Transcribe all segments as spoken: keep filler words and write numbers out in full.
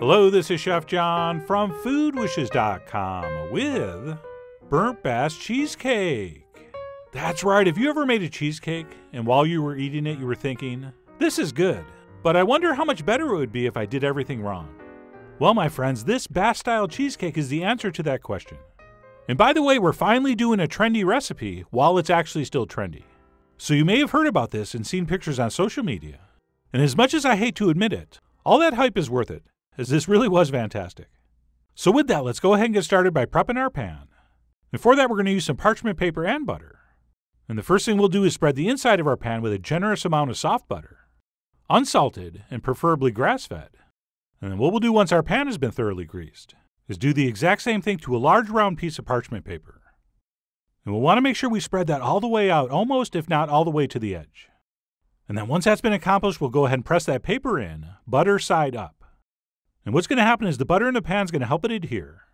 Hello, this is Chef John from food wishes dot com with Burnt Basque Cheesecake. That's right, if you ever made a cheesecake and while you were eating it you were thinking, this is good, but I wonder how much better it would be if I did everything wrong. Well, my friends, this Basque-style cheesecake is the answer to that question. And by the way, we're finally doing a trendy recipe while it's actually still trendy. So you may have heard about this and seen pictures on social media. And as much as I hate to admit it, all that hype is worth it, as this really was fantastic. So with that, let's go ahead and get started by prepping our pan. And for that, we're going to use some parchment paper and butter. And the first thing we'll do is spread the inside of our pan with a generous amount of soft butter, unsalted and preferably grass-fed. And then what we'll do once our pan has been thoroughly greased is do the exact same thing to a large round piece of parchment paper. And we'll want to make sure we spread that all the way out, almost if not all the way to the edge. And then once that's been accomplished, we'll go ahead and press that paper in, butter side up. And what's going to happen is the butter in the pan is going to help it adhere.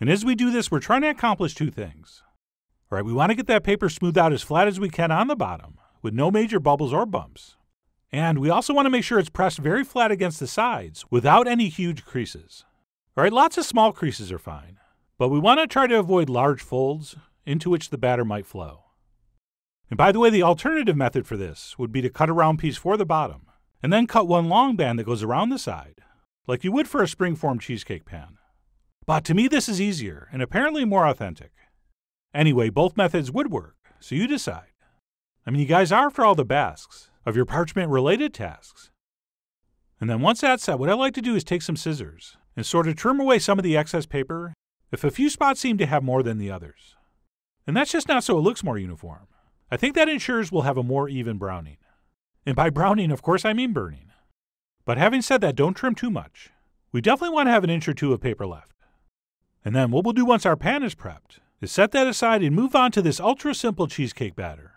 And as we do this, we're trying to accomplish two things. All right, we want to get that paper smoothed out as flat as we can on the bottom with no major bubbles or bumps. And we also want to make sure it's pressed very flat against the sides without any huge creases. All right, lots of small creases are fine, but we want to try to avoid large folds into which the batter might flow. And by the way, the alternative method for this would be to cut a round piece for the bottom and then cut one long band that goes around the side, like you would for a spring-formed cheesecake pan. But to me this is easier and apparently more authentic. Anyway, both methods would work, so you decide. I mean, you guys are, after all, the Basques of your parchment-related tasks. And then once that's set, what I like to do is take some scissors and sort of trim away some of the excess paper if a few spots seem to have more than the others. And that's just not so it looks more uniform. I think that ensures we'll have a more even browning. And by browning, of course, I mean burning. But having said that, don't trim too much. We definitely want to have an inch or two of paper left. And then what we'll do once our pan is prepped is set that aside and move on to this ultra simple cheesecake batter,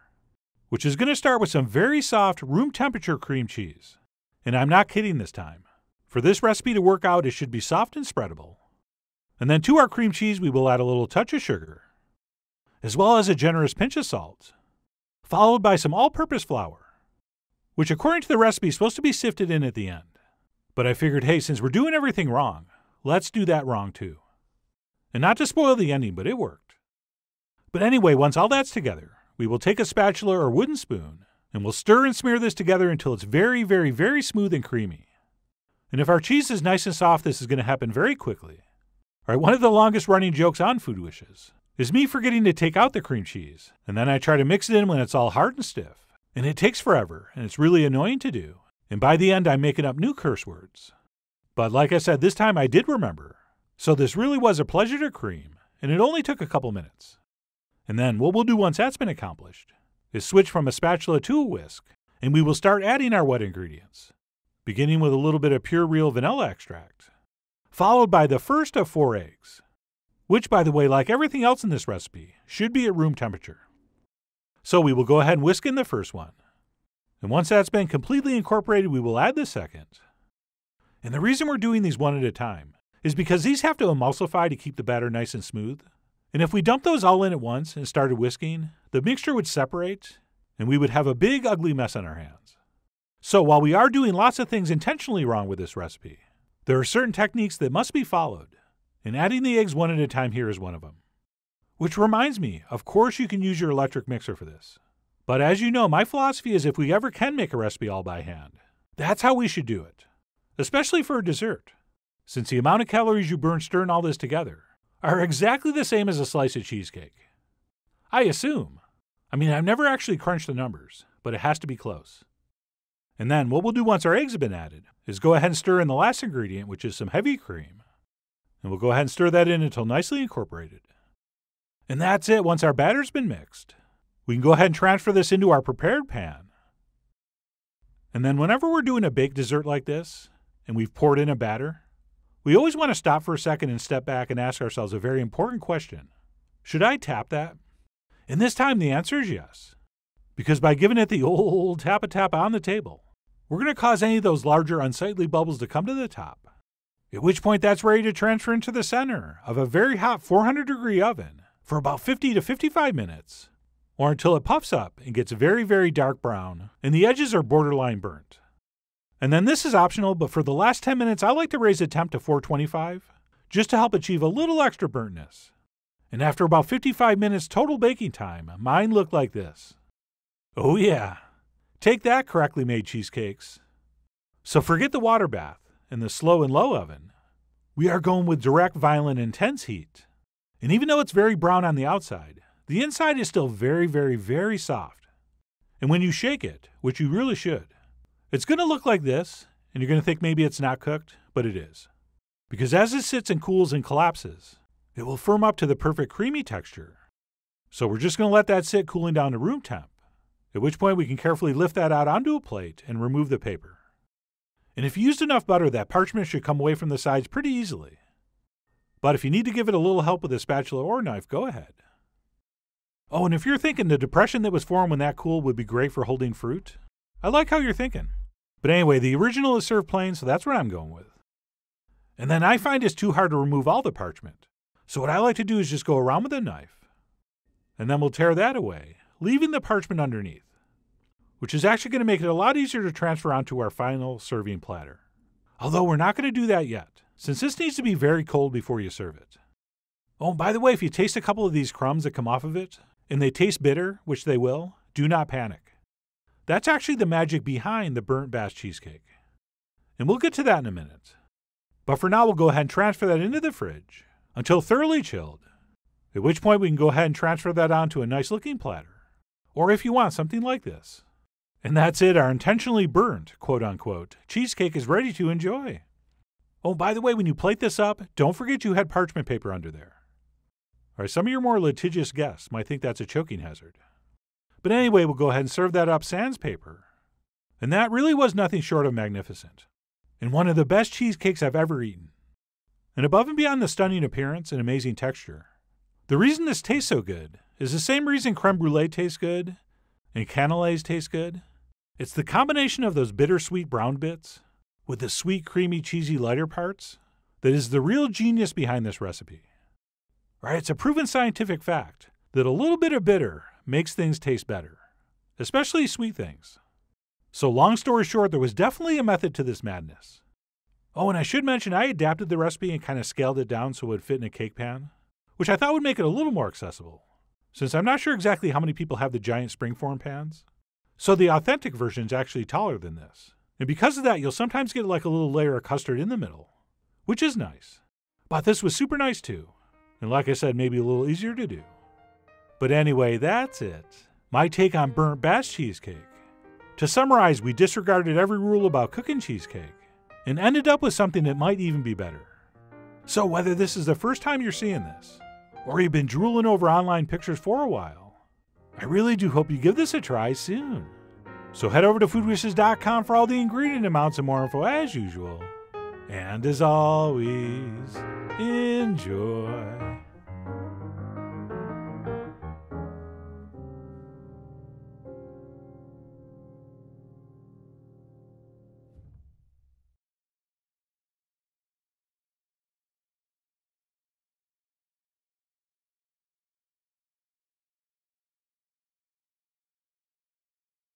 which is going to start with some very soft room temperature cream cheese. And I'm not kidding this time. For this recipe to work out, it should be soft and spreadable. And then to our cream cheese, we will add a little touch of sugar, as well as a generous pinch of salt, followed by some all-purpose flour, which according to the recipe is supposed to be sifted in at the end. But I figured, hey, since we're doing everything wrong, let's do that wrong too. And not to spoil the ending, but it worked. But anyway, once all that's together, we will take a spatula or wooden spoon and we'll stir and smear this together until it's very, very, very smooth and creamy. And if our cheese is nice and soft, this is going to happen very quickly. All right, one of the longest running jokes on Food Wishes is me forgetting to take out the cream cheese, and then I try to mix it in when it's all hard and stiff. And it takes forever, and it's really annoying to do, and by the end I'm making up new curse words. But like I said, this time I did remember, so this really was a pleasure to cream, and it only took a couple minutes. And then what we'll do once that's been accomplished is switch from a spatula to a whisk, and we will start adding our wet ingredients, beginning with a little bit of pure real vanilla extract, followed by the first of four eggs, which, by the way, like everything else in this recipe, should be at room temperature. So we will go ahead and whisk in the first one. And once that's been completely incorporated, we will add the second. And the reason we're doing these one at a time is because these have to emulsify to keep the batter nice and smooth. And if we dumped those all in at once and started whisking, the mixture would separate and we would have a big ugly mess on our hands. So while we are doing lots of things intentionally wrong with this recipe, there are certain techniques that must be followed, and adding the eggs one at a time here is one of them. Which reminds me, of course you can use your electric mixer for this. But as you know, my philosophy is if we ever can make a recipe all by hand, that's how we should do it. Especially for a dessert, since the amount of calories you burn stirring all this together are exactly the same as a slice of cheesecake. I assume. I mean, I've never actually crunched the numbers, but it has to be close. And then what we'll do once our eggs have been added is go ahead and stir in the last ingredient, which is some heavy cream. And we'll go ahead and stir that in until nicely incorporated. And that's it. Once our batter's been mixed, we can go ahead and transfer this into our prepared pan. And then whenever we're doing a baked dessert like this, and we've poured in a batter, we always want to stop for a second and step back and ask ourselves a very important question. Should I tap that? And this time the answer is yes. Because by giving it the old tap-a-tap on the table, we're going to cause any of those larger unsightly bubbles to come to the top. At which point that's ready to transfer into the center of a very hot four hundred degree oven for about fifty to fifty-five minutes, or until it puffs up and gets very, very dark brown and the edges are borderline burnt. And then this is optional, but for the last ten minutes, I like to raise the temp to four twenty-five, just to help achieve a little extra burntness. And after about fifty-five minutes total baking time, mine looked like this. Oh yeah, take that, correctly made cheesecakes. So forget the water bath and the slow and low oven. We are going with direct, violent, intense heat. And even though it's very brown on the outside, the inside is still very, very, very soft. And when you shake it, which you really should, it's going to look like this, and you're going to think maybe it's not cooked, but it is. Because as it sits and cools and collapses, it will firm up to the perfect creamy texture. So we're just going to let that sit cooling down to room temp, at which point we can carefully lift that out onto a plate and remove the paper. And if you used enough butter, that parchment should come away from the sides pretty easily. But if you need to give it a little help with a spatula or knife, go ahead. Oh, and if you're thinking the depression that was formed when that cooled would be great for holding fruit, I like how you're thinking. But anyway, the original is served plain, so that's what I'm going with. And then I find it's too hard to remove all the parchment. So what I like to do is just go around with a knife. And then we'll tear that away, leaving the parchment underneath, which is actually going to make it a lot easier to transfer onto our final serving platter. Although we're not going to do that yet, since this needs to be very cold before you serve it. Oh, and by the way, if you taste a couple of these crumbs that come off of it, and they taste bitter, which they will, do not panic. That's actually the magic behind the burnt Basque cheesecake. And we'll get to that in a minute. But for now, we'll go ahead and transfer that into the fridge until thoroughly chilled, at which point we can go ahead and transfer that onto a nice looking platter. Or if you want, something like this. And that's it, our intentionally burnt, quote unquote, cheesecake is ready to enjoy. Oh, by the way, when you plate this up, don't forget you had parchment paper under there. All right, some of your more litigious guests might think that's a choking hazard. But anyway, we'll go ahead and serve that up sans paper. And that really was nothing short of magnificent. And one of the best cheesecakes I've ever eaten. And above and beyond the stunning appearance and amazing texture, the reason this tastes so good is the same reason creme brulee tastes good and cannelés taste good. It's the combination of those bittersweet brown bits with the sweet, creamy, cheesy, lighter parts that is the real genius behind this recipe. All right, it's a proven scientific fact that a little bit of bitter makes things taste better, especially sweet things. So long story short, there was definitely a method to this madness. Oh, and I should mention I adapted the recipe and kind of scaled it down so it would fit in a cake pan, which I thought would make it a little more accessible, since I'm not sure exactly how many people have the giant springform pans. So the authentic version is actually taller than this. And because of that, you'll sometimes get like a little layer of custard in the middle, which is nice. But this was super nice too. And like I said, maybe a little easier to do. But anyway, that's it. My take on burnt Basque cheesecake. To summarize, we disregarded every rule about cooking cheesecake and ended up with something that might even be better. So whether this is the first time you're seeing this, or you've been drooling over online pictures for a while, I really do hope you give this a try soon. So head over to food wishes dot com for all the ingredient amounts and more info as usual. And as always, enjoy.